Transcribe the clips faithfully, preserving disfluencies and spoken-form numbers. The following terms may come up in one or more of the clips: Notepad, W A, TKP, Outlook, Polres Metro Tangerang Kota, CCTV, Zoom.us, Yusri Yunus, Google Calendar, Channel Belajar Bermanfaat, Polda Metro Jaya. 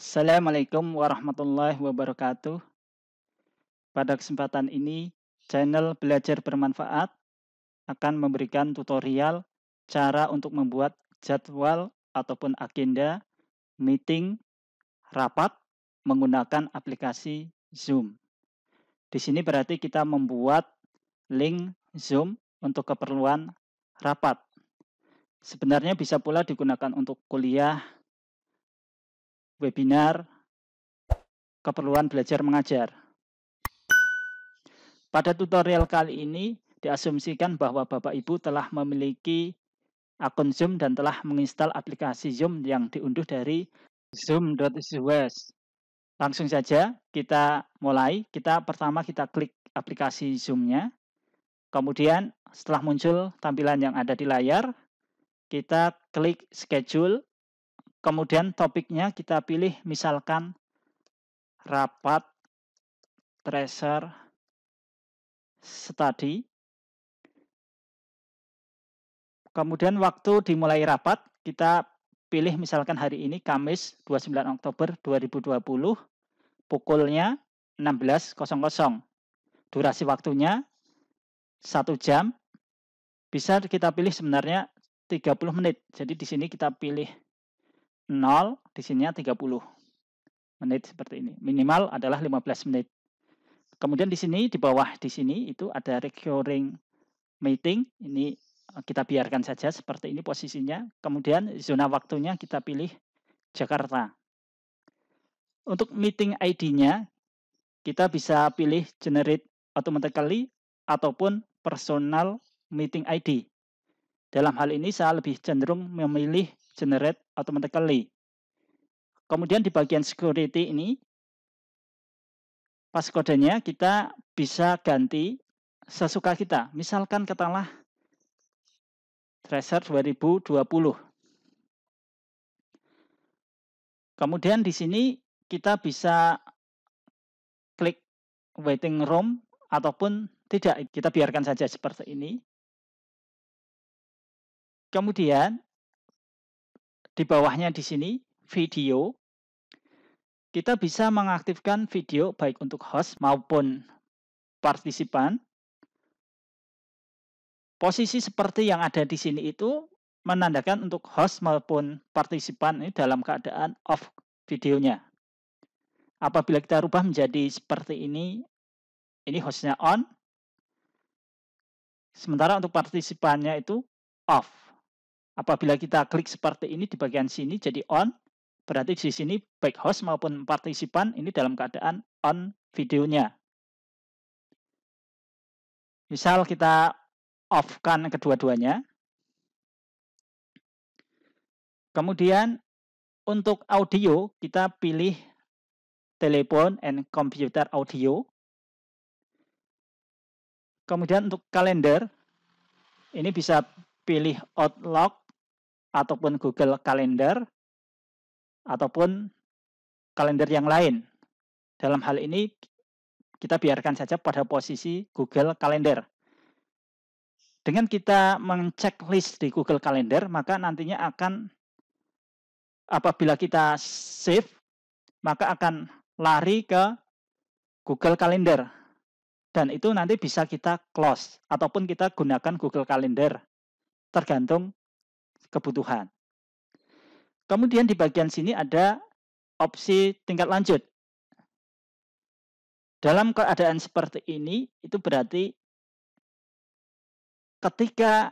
Assalamualaikum warahmatullahi wabarakatuh. Pada kesempatan ini, channel Belajar Bermanfaat akan memberikan tutorial cara untuk membuat jadwal ataupun agenda meeting rapat menggunakan aplikasi Zoom. Di sini berarti kita membuat link Zoom untuk keperluan rapat. Sebenarnya bisa pula digunakan untuk kuliah, webinar, keperluan belajar mengajar. Pada tutorial kali ini diasumsikan bahwa Bapak Ibu telah memiliki akun Zoom dan telah menginstal aplikasi Zoom yang diunduh dari Zoom.us. Langsung saja kita mulai. Kita pertama kita klik aplikasi Zoom-nya. Kemudian setelah muncul tampilan yang ada di layar, kita klik schedule. Kemudian topiknya kita pilih misalkan rapat tracer study. Kemudian waktu dimulai rapat kita pilih misalkan hari ini Kamis dua puluh sembilan Oktober dua ribu dua puluh, pukulnya enam belas nol nol. Durasi waktunya satu jam. Bisa kita pilih sebenarnya tiga puluh menit. Jadi di sini kita pilih nol, di sininya tiga puluh menit seperti ini. Minimal adalah lima belas menit. Kemudian di sini, di bawah di sini itu ada recurring meeting. Ini kita biarkan saja seperti ini posisinya. Kemudian zona waktunya kita pilih Jakarta. Untuk meeting I D-nya, kita bisa pilih generate automatically ataupun personal meeting I D. Dalam hal ini saya lebih cenderung memilih generate automatically. Kemudian di bagian security ini, passcode-nya kita bisa ganti sesuka kita. Misalkan katakanlah tracer dua ribu dua puluh. Kemudian di sini kita bisa klik waiting room ataupun tidak. Kita biarkan saja seperti ini. Kemudian di bawahnya di sini, video. Kita bisa mengaktifkan video baik untuk host maupun partisipan. Posisi seperti yang ada di sini itu menandakan untuk host maupun partisipan ini dalam keadaan off videonya. Apabila kita rubah menjadi seperti ini, ini hostnya on. Sementara untuk partisipannya itu off. Apabila kita klik seperti ini di bagian sini jadi on, berarti di sini baik host maupun partisipan ini dalam keadaan on videonya. Misal kita off-kan kedua-duanya. Kemudian untuk audio kita pilih telepon and computer audio. Kemudian untuk kalender ini bisa pilih Outlook ataupun Google Calendar, ataupun kalender yang lain. Dalam hal ini, kita biarkan saja pada posisi Google Calendar. Dengan kita mengecek list di Google Calendar, maka nantinya akan, apabila kita save, maka akan lari ke Google Calendar. Dan itu nanti bisa kita close, ataupun kita gunakan Google Calendar, tergantung kebutuhan. Kemudian di bagian sini ada opsi tingkat lanjut. Dalam keadaan seperti ini, itu berarti ketika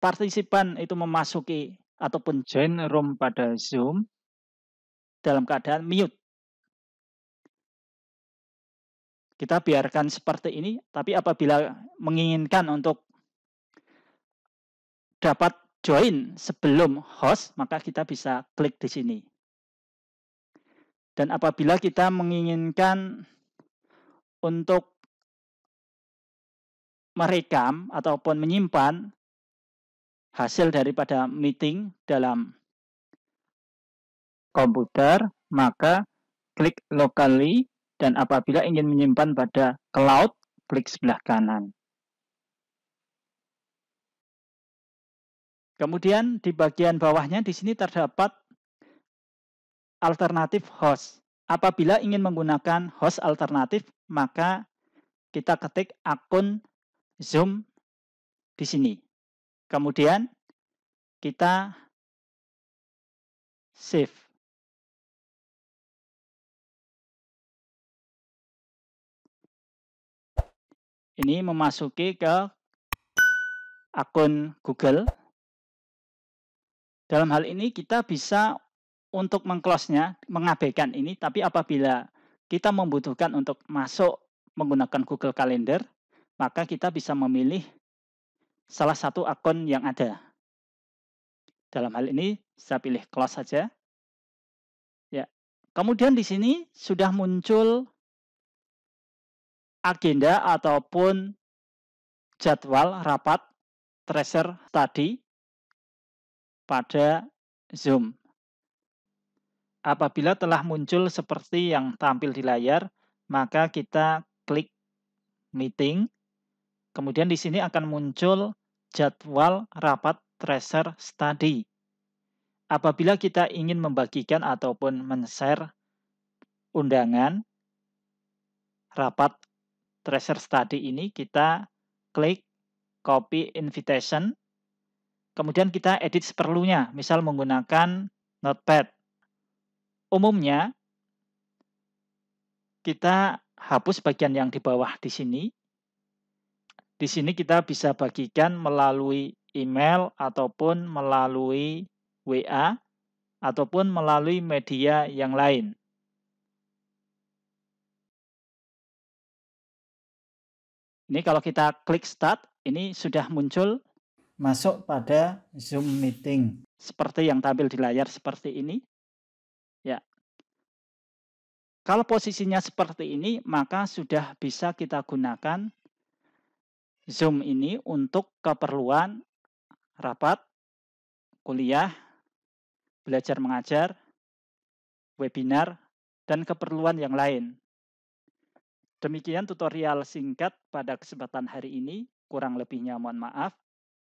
partisipan itu memasuki ataupun join room pada Zoom dalam keadaan mute. Kita biarkan seperti ini, tapi apabila menginginkan untuk dapat join sebelum host, maka kita bisa klik di sini. Dan apabila kita menginginkan untuk merekam ataupun menyimpan hasil daripada meeting dalam komputer, maka klik locally, dan apabila ingin menyimpan pada cloud, klik sebelah kanan. Kemudian di bagian bawahnya di sini terdapat alternatif host. Apabila ingin menggunakan host alternatif, maka kita ketik akun Zoom di sini. Kemudian kita save. Ini memasuki ke akun Google. Dalam hal ini kita bisa untuk meng-close-nya, mengabaikan ini, tapi apabila kita membutuhkan untuk masuk menggunakan Google Calendar, maka kita bisa memilih salah satu akun yang ada. Dalam hal ini saya pilih close saja. Ya. Kemudian di sini sudah muncul agenda ataupun jadwal rapat tracer tadi pada Zoom. Apabila telah muncul seperti yang tampil di layar, maka kita klik meeting. Kemudian di sini akan muncul jadwal rapat tracer study. Apabila kita ingin membagikan ataupun men-share undangan rapat tracer study ini, kita klik copy invitation. Kemudian kita edit seperlunya, misal menggunakan Notepad. Umumnya, kita hapus bagian yang di bawah di sini. Di sini kita bisa bagikan melalui email ataupun melalui W A ataupun melalui media yang lain. Ini kalau kita klik start, ini sudah muncul masuk pada Zoom meeting. Seperti yang tampil di layar seperti ini. Ya. Kalau posisinya seperti ini, maka sudah bisa kita gunakan Zoom ini untuk keperluan rapat, kuliah, belajar mengajar, webinar, dan keperluan yang lain. Demikian tutorial singkat pada kesempatan hari ini. Kurang lebihnya mohon maaf.